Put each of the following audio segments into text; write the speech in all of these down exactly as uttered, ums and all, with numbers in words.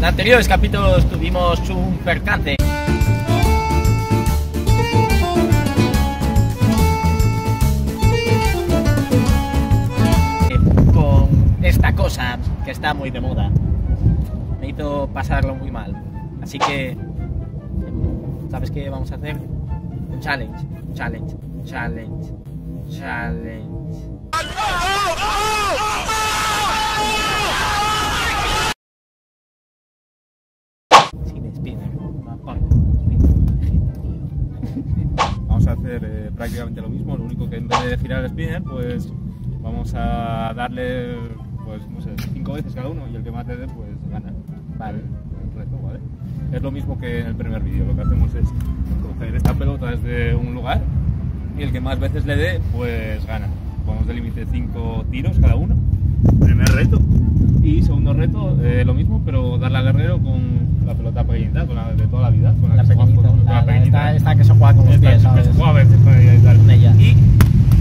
En anteriores capítulos tuvimos un percance. Con esta cosa que está muy de moda. Me hizo pasarlo muy mal. Así que, ¿sabes qué vamos a hacer? Un challenge, un challenge, un challenge, un challenge. Vamos a hacer eh, prácticamente lo mismo, lo único que en vez de girar el spinner, pues vamos a darle, pues no sé, cinco veces cada uno y el que más le dé, pues gana. Vale. El reto, ¿vale? Es lo mismo que en el primer vídeo, lo que hacemos es coger esta pelota desde un lugar y el que más veces le dé, pues gana. Ponemos de límite cinco tiros cada uno, primer reto. Y segundo reto, eh, lo mismo, pero darle al herrero con la pelota pequeñita, con la de toda la vida, con la, la que pequeñita, con la, la pequeñita. Esta, esta que se juega con los pies, ¿sabes? Que se juega a veces con ella y tal. Ella. Y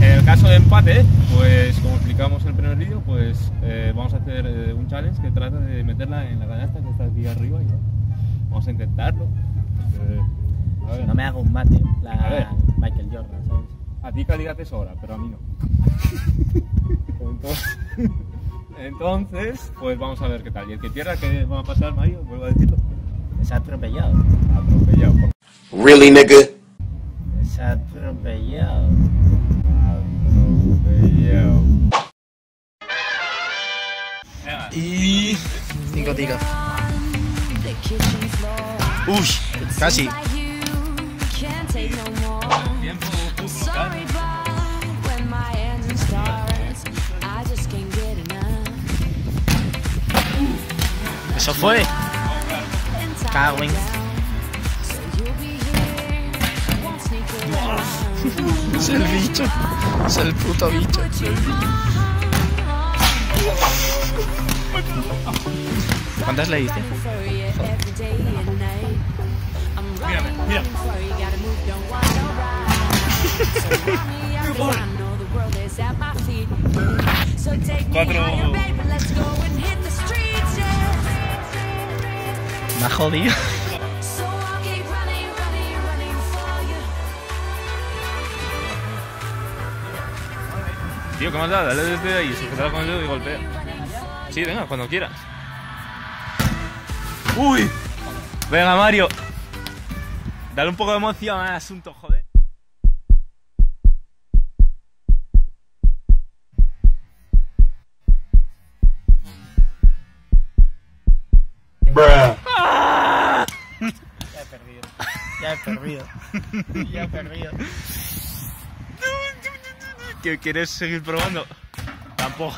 en el caso de empate, pues como explicamos en el primer vídeo, pues eh, vamos a hacer eh, un challenge que trata de meterla en la canasta que está aquí arriba y tal. Vamos a intentarlo. Eh, a ver. Si no me hago un mate, la a ver. Michael Jordan, ¿sabes? A ti calidad te sobra, pero a mí no. Entonces, entonces, pues vamos a ver qué tal. Y el que pierda, ¿qué va a pasar, Mario? Vuelvo a decirlo. Es atropellado. Atropellado. Really, nigga. Es atropellado. Atropellado. Y cinco tiros. Ush, casi. Eso fue. Cagüen. Es el bicho. Es el puto bicho. ¿Cuántas le diste? Mírame, mírame. Cuatro. Me ha jodido. Tío, ¿qué más da? Dale desde ahí, sujetado con el dedo y golpea. Sí, venga, cuando quieras. ¡Uy! Venga, Mario. Dale un poco de emoción al asunto, joder. Ya he perdido. Ya he perdido. ¿Qué, ¿Quieres seguir probando? Tampoco.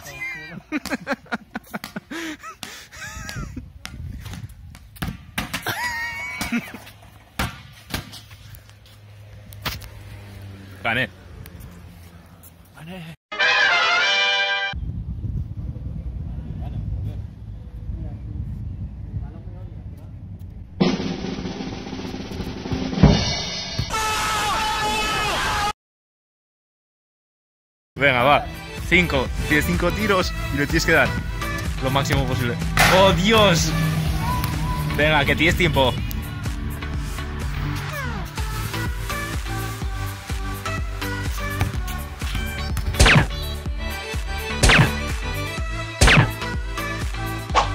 Gané. Gané. Venga, va, cinco, tienes cinco tiros y le tienes que dar lo máximo posible. ¡Oh, Dios! Venga, que tienes tiempo.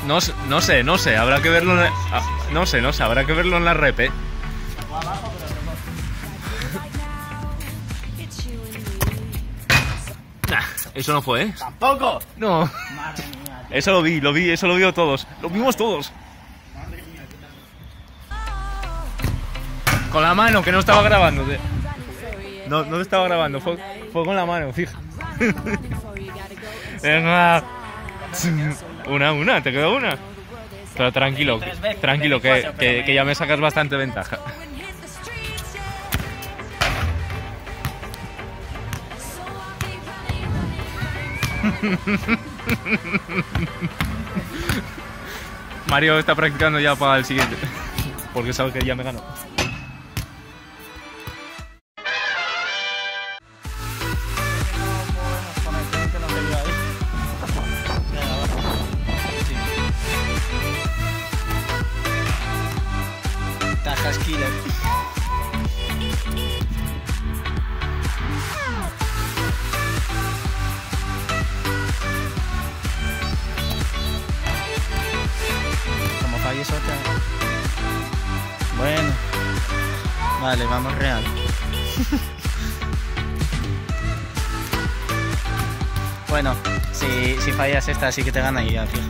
No, no sé, no sé, habrá que verlo en la... No sé, no sé, habrá que verlo en la rep, eh. Eso no fue, ¿eh? ¡Tampoco! No. Madre mía, eso lo vi, lo vi, eso lo vio todos. Lo vimos todos. Madre mía, con la mano, que no estaba grabando. No, no te estaba grabando, fue, fue con la mano, fija. Venga. Una, una, te quedó una. Pero tranquilo, tranquilo, que, que, que ya me sacas bastante ventaja. Mario está practicando ya para el siguiente, porque sabe que ya me ganó. esquina. Como falle otra. Bueno. Vale, vamos real. Bueno, si, si fallas esta sí que te gana y ya, fijo.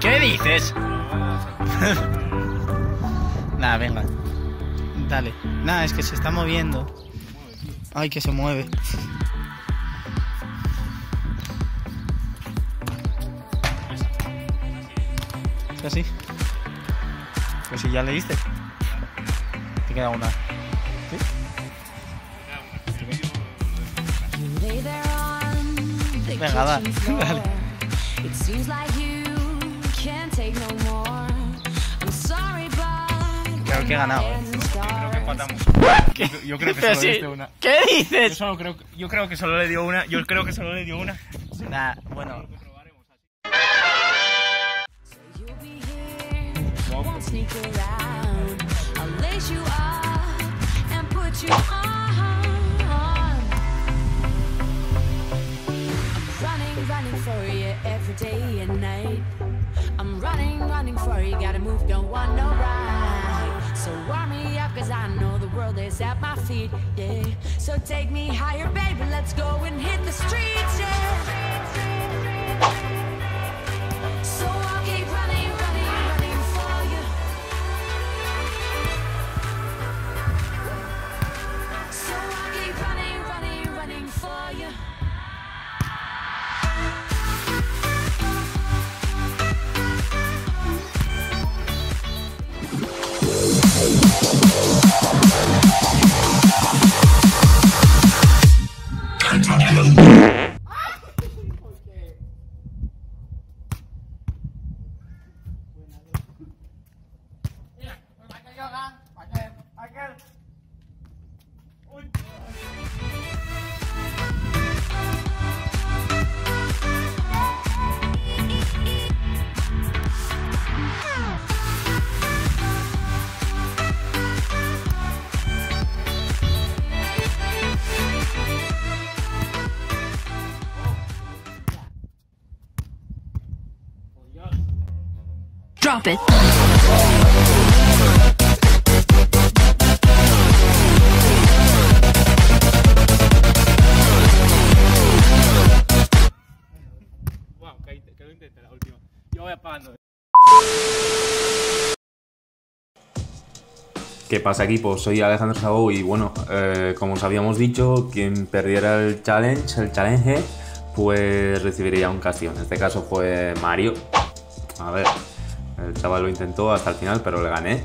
¿Qué dices? Nada, venga. Dale. Nada, es que se está moviendo. Ay, que se mueve. ¿Es así? Pues si ya le diste. Te queda una. ¿Sí? Venga, va. Dale. Creo que he ganado. Yo creo que empatamos. ¿Qué? Yo creo que solo le diste una. ¿Qué dices? Yo, solo creo, yo creo que solo le dio una. Yo creo que solo le dio una. Nah, bueno. I'm running, running for you, gotta move, don't want no ride. So warm me up, cause I know the world is at my feet, yeah. So take me higher, baby, let's go and hit the streets, yeah. So I'll keep running, running, running for you. So I'll keep running, running, running for you. Drop it. Wow, que lo intenté la última. Yo voy apagando. ¿Qué pasa, equipo? Soy Alejandro Sabo y bueno, eh, como os habíamos dicho, quien perdiera el challenge, el challenge, pues recibiría un castigo. En este caso fue Mario. A ver. El chaval lo intentó hasta el final, pero le gané.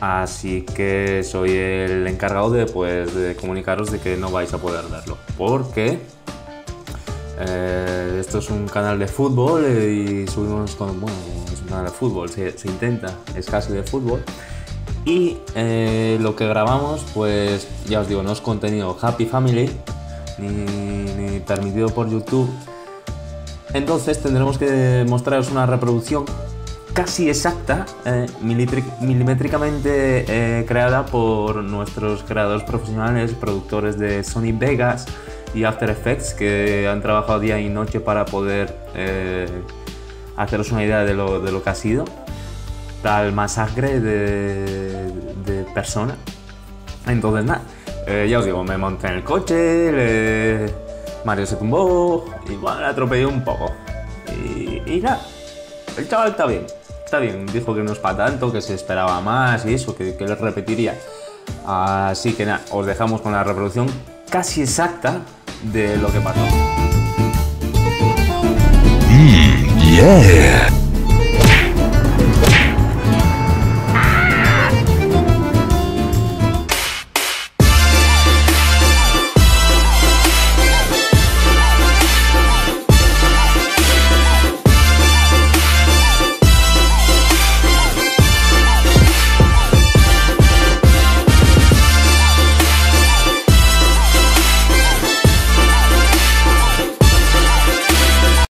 Así que soy el encargado de, pues, de comunicaros de que no vais a poder verlo. Porque eh, esto es un canal de fútbol y subimos con... Bueno, es un canal de fútbol, se, se intenta, es casi de fútbol. Y eh, lo que grabamos, pues ya os digo, no es contenido Happy Family, ni, ni permitido por YouTube. Entonces tendremos que mostraros una reproducción casi exacta, eh, milimétricamente eh, creada por nuestros creadores profesionales, productores de Sony Vegas y After Effects, que han trabajado día y noche para poder eh, haceros una idea de lo, de lo que ha sido tal masacre de, de persona. Entonces nada, eh, ya os digo, me monté en el coche, le... Mario se tumbó, igual le atropellé un poco y, y nada, el chaval está bien. Está bien, dijo que no es para tanto, que se esperaba más y eso, que, que les repetiría. Así que nada, os dejamos con la reproducción casi exacta de lo que pasó. Mm, yeah.